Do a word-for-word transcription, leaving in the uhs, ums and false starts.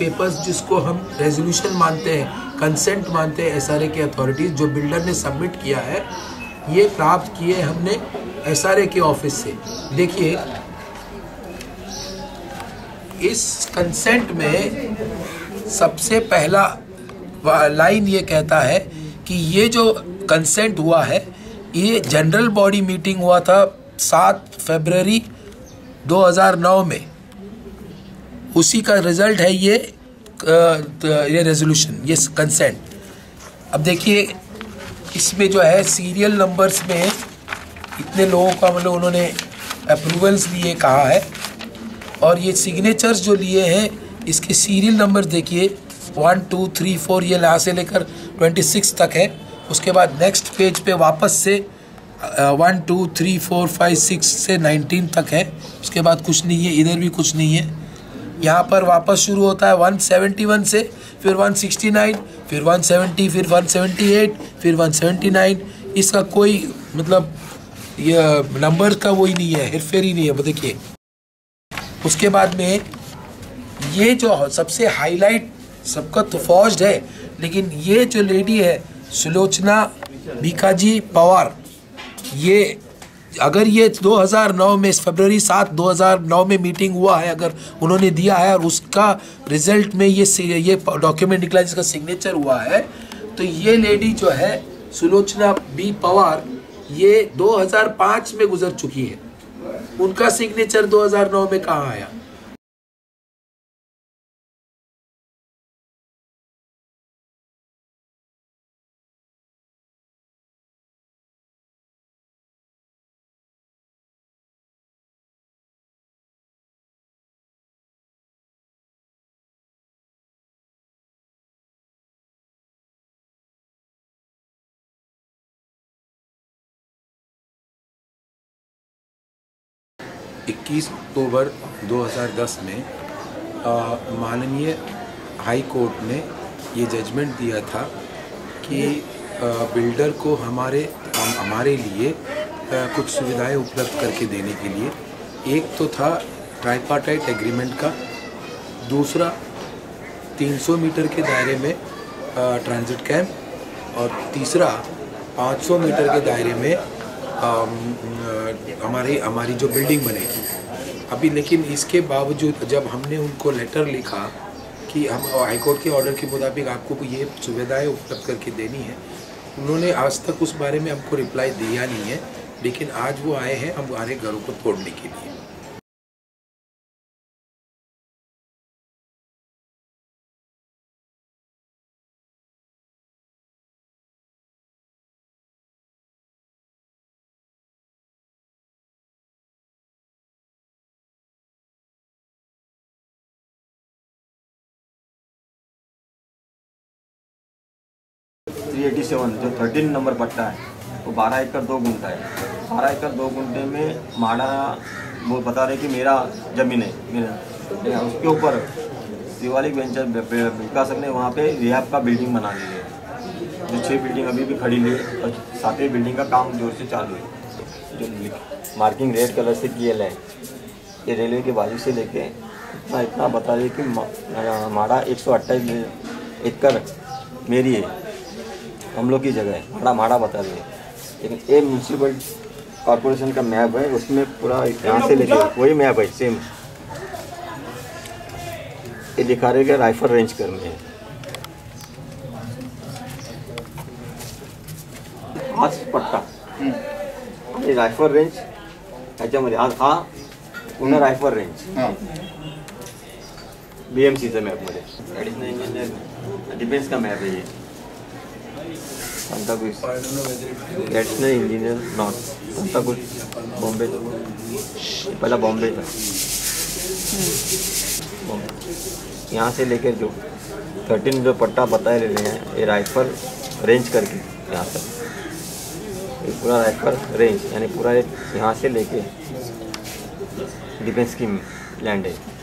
Papers जिसको हम resolution मानते हैं, कंसेंट मानते हैं, एसआरए के अथॉरिटीज़ जो बिल्डर ने सबमिट किया है, ये प्राप्त किए हमने एसआरए के ऑफिस से। देखिए इस कंसेंट में सबसे पहला लाइन ये कहता है कि ये जो कंसेंट हुआ है ये जनरल बॉडी मीटिंग हुआ था सात फरवरी दो हज़ार नौ में, उसी का रिजल्ट है ये ये रेजोल्यूशन, ये कंसेंट। अब देखिए इसमें जो है सीरियल नंबर्स में इतने लोगों का मतलब उन्होंने अप्रूवल्स लिए कहा है, और ये सिग्नेचर्स जो लिए हैं इसके सीरियल नंबर देखिए वन टू थ्री फोर ये यहाँ से लेकर ट्वेंटी सिक्स तक है। उसके बाद नेक्स्ट पेज पे वापस से one two three four five six से नाइनटीन तक है, उसके बाद कुछ नहीं है, इधर भी कुछ नहीं है। यहाँ पर वापस शुरू होता है एक सौ इकहत्तर से, फिर एक सौ उनहत्तर, फिर एक सौ सत्तर, फिर एक सौ अठहत्तर, फिर एक सौ उन्यासी। इसका कोई मतलब यह नंबर का वही नहीं है, हेरफेर ही नहीं है। देखिए उसके बाद में ये जो सबसे हाईलाइट सबका तो फौज है, लेकिन ये जो लेडी है सुलोचना बीकाजी पवार, ये अगर ये दो हज़ार नौ में फरवरी सात दो हज़ार नौ में मीटिंग हुआ है, अगर उन्होंने दिया है और उसका रिजल्ट में ये ये डॉक्यूमेंट निकला जिसका सिग्नेचर हुआ है, तो ये लेडी जो है सुलोचना बी पवार ये दो हज़ार पाँच में गुजर चुकी है। उनका सिग्नेचर दो हज़ार नौ में कहाँ आया? इक्कीस अक्टूबर दो हज़ार दस में माननीय हाई कोर्ट ने ये जजमेंट दिया था कि आ, बिल्डर को हमारे हम, हमारे लिए आ, कुछ सुविधाएं उपलब्ध करके देने के लिए, एक तो था ट्राइपार्टाइट एग्रीमेंट का, दूसरा तीन सौ मीटर के दायरे में ट्रांजिट कैंप, और तीसरा पाँच सौ मीटर के दायरे में आ, हमारी हमारी जो बिल्डिंग बनेगी अभी। लेकिन इसके बावजूद जब हमने उनको लेटर लिखा कि हम हाईकोर्ट के ऑर्डर के मुताबिक आपको ये सुविधाएं उपलब्ध करके देनी है, उन्होंने आज तक उस बारे में हमको रिप्लाई दिया नहीं है। लेकिन आज वो आए हैं हमारे घरों को तोड़ने के लिए। थ्री एटी सेवन जो थर्टीन नंबर पट्टा है वो तो बारह एकड़ दो गुंठा है। बारह एकड़ दो गुंठे में माड़ा वो बता रहे कि मेरा ज़मीन है, मेरा उसके ऊपर दिवाली वेंचर विकासक ने वहाँ पे रिहाब का बिल्डिंग बना ली है, जो छः बिल्डिंग अभी भी खड़ी ली है और सातवीं बिल्डिंग का काम जोर से चालू है। जो मार्किंग रेड कलर से किए है ये रेलवे के बाजू से लेके इतना इतना बता रहे कि माड़ा एक सौ अट्ठाईस एकड़ मेरी है, हम लोग की जगह है, माड़ा माड़ा बता दिए। लेकिन ये म्यूनसिपल कॉरपोरेशन का मैप है, उसमें पूरा यहाँ से लेके वही मैप है सेम, ये दिखा रहे राइफल रेंज कर में। आज पट्टा ये राइफल रेंज अच्छा मजे आज हा पुनः राइफल रेंज बीएमसी से मैप मजे डिफेंस का मैप है ये एडिशनल इंजीनियर नॉर्थ सब कुछ बॉम्बे, पहला बॉम्बे था। यहाँ से लेकर जो थर्टीन जो पट्टा बताए ले रहे हैं ये राइफल रेंज करके, यहाँ तक ये पूरा राइफल रेंज यानी पूरा यहाँ से लेके डिफेंस की लैंड है।